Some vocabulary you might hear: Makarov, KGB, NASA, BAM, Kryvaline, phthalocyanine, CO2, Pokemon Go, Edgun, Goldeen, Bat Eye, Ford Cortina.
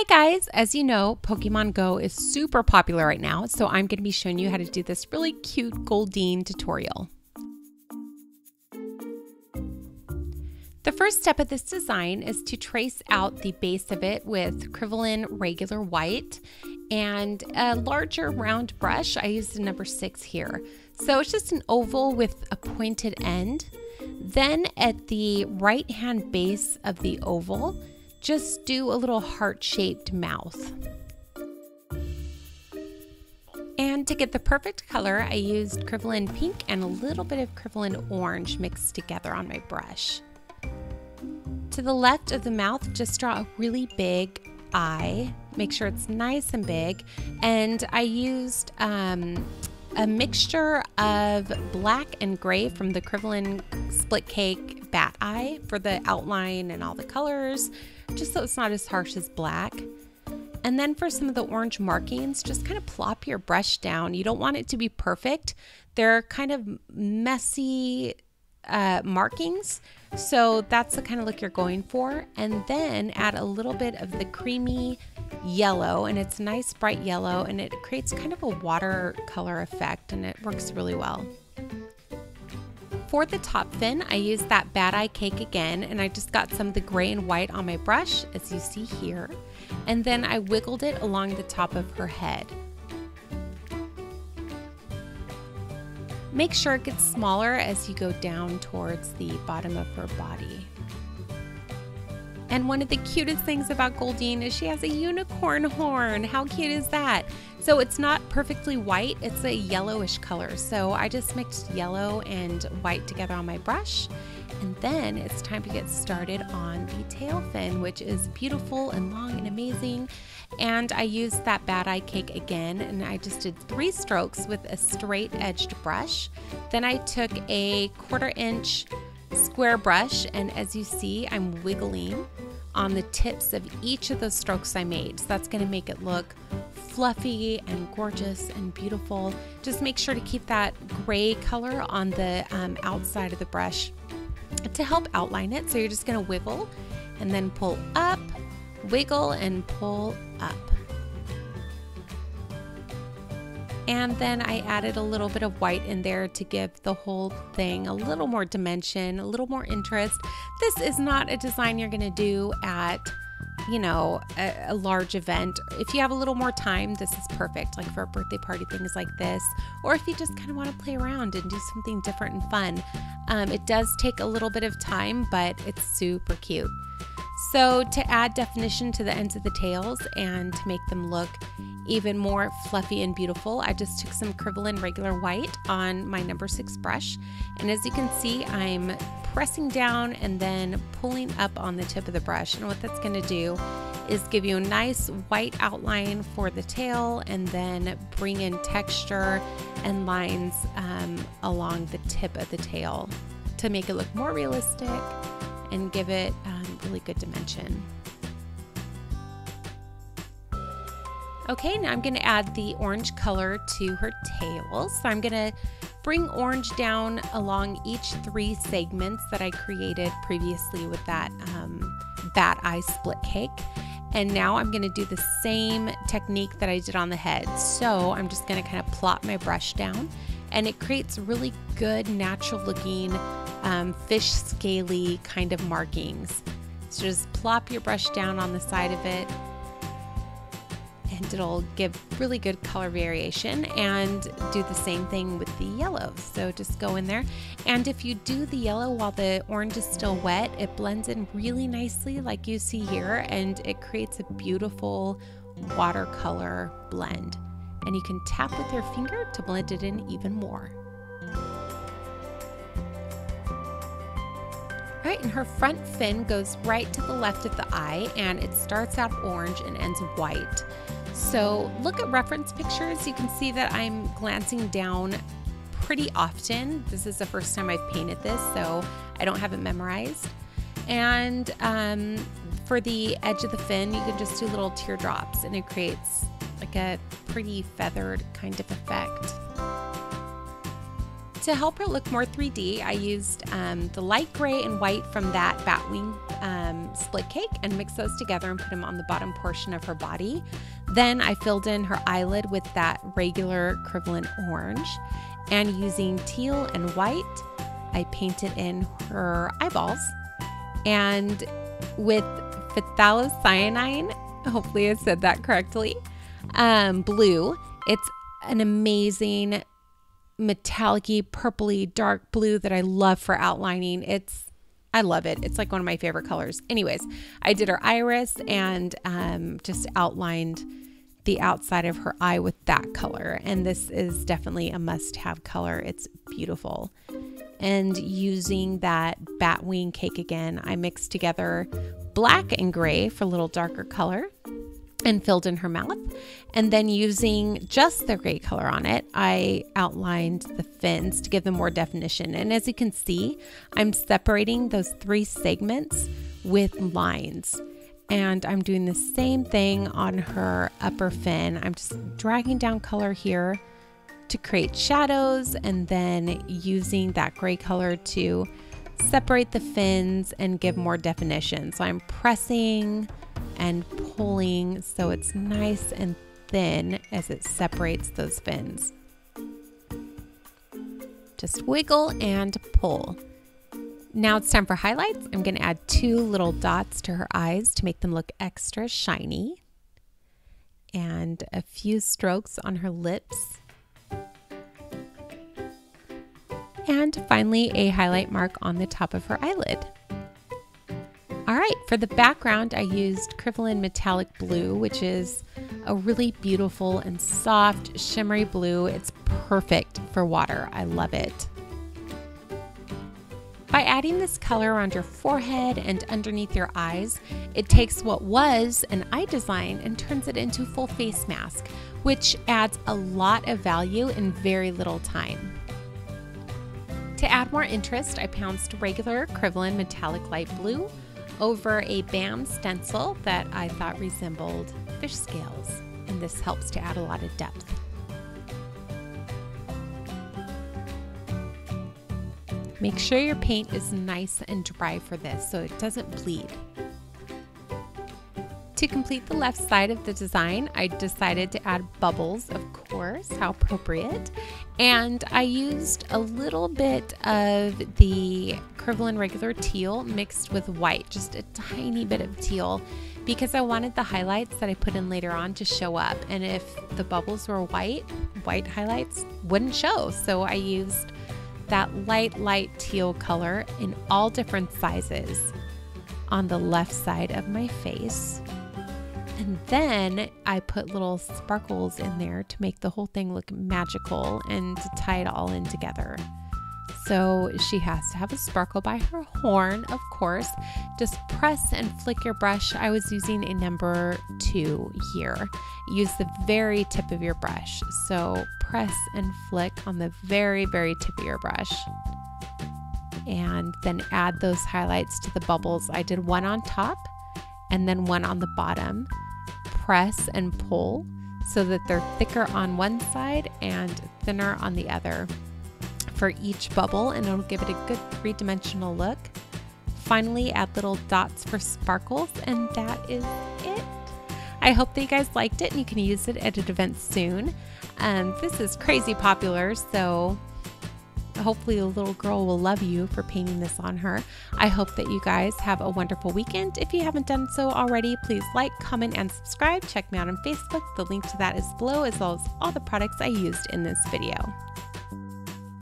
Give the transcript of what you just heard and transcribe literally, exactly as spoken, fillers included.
Hi guys! As you know, Pokemon Go is super popular right now, so I'm going to be showing you how to do this really cute Goldeen tutorial. The first step of this design is to trace out the base of it with Kryvaline regular white and a larger round brush. I used a number six here. So it's just an oval with a pointed end. Then at the right hand base of the oval, just do a little heart-shaped mouth. And to get the perfect color, I used Kryvaline pink and a little bit of Kryvaline orange mixed together on my brush. To the left of the mouth, just draw a really big eye. Make sure it's nice and big. And I used um, a mixture of black and gray from the Kryvaline Split Cake Bat Eye for the outline and all the colors, just so it's not as harsh as black. And then for some of the orange markings, just kind of plop your brush down. You don't want it to be perfect. They're kind of messy uh, markings, so that's the kind of look you're going for. And then add a little bit of the creamy yellow, and it's nice bright yellow, and it creates kind of a watercolor effect, and it works really well. For the top fin, I used that Bat Eye cake again, and I just got some of the gray and white on my brush, as you see here, and then I wiggled it along the top of her head. Make sure it gets smaller as you go down towards the bottom of her body. And one of the cutest things about Goldeen is she has a unicorn horn. How cute is that? So it's not perfectly white, it's a yellowish color. So I just mixed yellow and white together on my brush. And then it's time to get started on the tail fin, which is beautiful and long and amazing. And I used that Bat Eye cake again, and I just did three strokes with a straight edged brush. Then I took a quarter inch square brush, and as you see, I'm wiggling on the tips of each of those strokes I made. So that's going to make it look fluffy and gorgeous and beautiful. Just make sure to keep that gray color on the um, outside of the brush to help outline it. So you're just going to wiggle and then pull up, wiggle and pull up. And then I added a little bit of white in there to give the whole thing a little more dimension, a little more interest. This is not a design you're gonna do at, you know, a, a large event. If you have a little more time, this is perfect, like for a birthday party, things like this. Or if you just kind of wanna play around and do something different and fun. Um, it does take a little bit of time, but it's super cute. So to add definition to the ends of the tails and to make them look even more fluffy and beautiful, I just took some Kryvaline regular white on my number six brush. And as you can see, I'm pressing down and then pulling up on the tip of the brush. And what that's gonna do is give you a nice white outline for the tail and then bring in texture and lines um, along the tip of the tail to make it look more realistic and give it um, really good dimension. Okay, now I'm gonna add the orange color to her tail. So I'm gonna bring orange down along each three segments that I created previously with that um, Bat Eye Split Cake. And now I'm gonna do the same technique that I did on the head. So I'm just gonna kind of plop my brush down, and it creates really good natural looking um, fish scaly kind of markings. So just plop your brush down on the side of it, and it'll give really good color variation. And do the same thing with the yellow. So just go in there, and if you do the yellow while the orange is still wet, it blends in really nicely like you see here, and it creates a beautiful watercolor blend. And you can tap with your finger to blend it in even more. All right, and her front fin goes right to the left of the eye, and it starts out orange and ends white. So look at reference pictures. You can see that I'm glancing down pretty often. This is the first time I've painted this, so I don't have it memorized. And um, for the edge of the fin, you can just do little teardrops, and it creates like a pretty feathered kind of effect. to help her look more three D, I used um, the light gray and white from that Batwing um, split cake and mixed those together and put them on the bottom portion of her body. Then I filled in her eyelid with that regular Kryvaline orange, and using teal and white, I painted in her eyeballs. And with phthalocyanine, hopefully I said that correctly, um, blue, it's an amazing metallic-y, purpley, dark blue that I love for outlining. It's, I love it. It's like one of my favorite colors. Anyways, I did her iris and um, just outlined the outside of her eye with that color. And this is definitely a must-have color. It's beautiful. And using that Batwing cake again, I mixed together black and gray for a little darker color and filled in her mouth. And then using just the gray color on it, I outlined the fins to give them more definition. And as you can see, I'm separating those three segments with lines. And I'm doing the same thing on her upper fin. I'm just dragging down color here to create shadows, and then using that gray color to separate the fins and give more definition. So I'm pressing and pulling so it's nice and thin as it separates those fins. Just wiggle and pull. Now it's time for highlights. I'm going to add two little dots to her eyes to make them look extra shiny, and a few strokes on her lips, and finally a highlight mark on the top of her eyelid. All right, for the background, I used Kryvaline Metallic Blue, which is a really beautiful and soft, shimmery blue. It's perfect for water. I love it. By adding this color around your forehead and underneath your eyes, it takes what was an eye design and turns it into a full face mask, which adds a lot of value in very little time. To add more interest, I pounced regular Kryvaline Metallic Light Blue over a BAM stencil that I thought resembled fish scales, and this helps to add a lot of depth. Make sure your paint is nice and dry for this so it doesn't bleed. To complete the left side of the design, I decided to add bubbles, of course, how appropriate. And I used a little bit of the Kryvaline regular teal mixed with white, just a tiny bit of teal, because I wanted the highlights that I put in later on to show up. And if the bubbles were white, white highlights wouldn't show. So I used that light, light teal color in all different sizes on the left side of my face. And then I put little sparkles in there to make the whole thing look magical and to tie it all in together. So she has to have a sparkle by her horn, of course. Just press and flick your brush. I was using a number two here. Use the very tip of your brush. So press and flick on the very, very tip of your brush. And then add those highlights to the bubbles. I did one on top and then one on the bottom. Press and pull so that they're thicker on one side and thinner on the other for each bubble, and it'll give it a good three-dimensional look. Finally, add little dots for sparkles, and that is it. I hope that you guys liked it and you can use it at an event soon. Um, this is crazy popular, so hopefully the little girl will love you for painting this on her. I hope that you guys have a wonderful weekend. If you haven't done so already, please like, comment, and subscribe. Check me out on Facebook. The link to that is below, as well as all the products I used in this video.